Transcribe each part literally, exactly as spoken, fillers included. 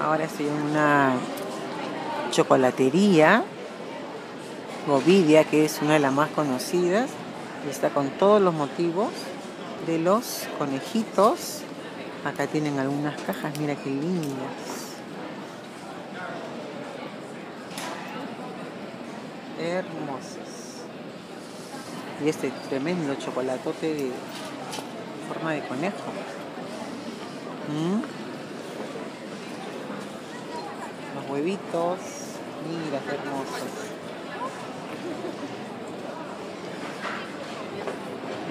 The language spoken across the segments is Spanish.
Ahora estoy en una chocolatería, Godiva, que es una de las más conocidas. Y está con todos los motivos de los conejitos. Acá tienen algunas cajas, mira qué lindas. Hermosas. Y este tremendo chocolatote de forma de conejo. ¿Mm? Los huevitos, mira qué hermosos.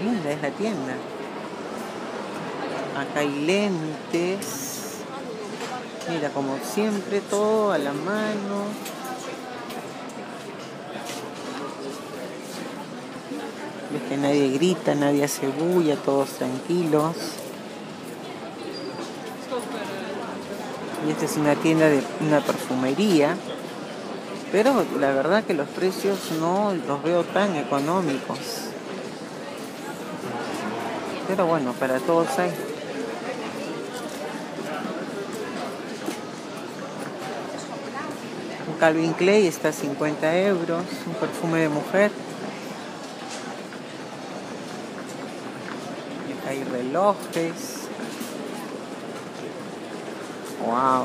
Linda es la tienda. Acá hay lentes. Mira, como siempre, todo a la mano. Ves que nadie grita, nadie hace bulla, todos tranquilos. Y esta es una tienda de una perfumería. Pero la verdad que los precios no los veo tan económicos. Pero bueno, para todos hay. Un Calvin Klein está a cincuenta euros, un perfume de mujer. Y acá hay relojes. ¡Wow!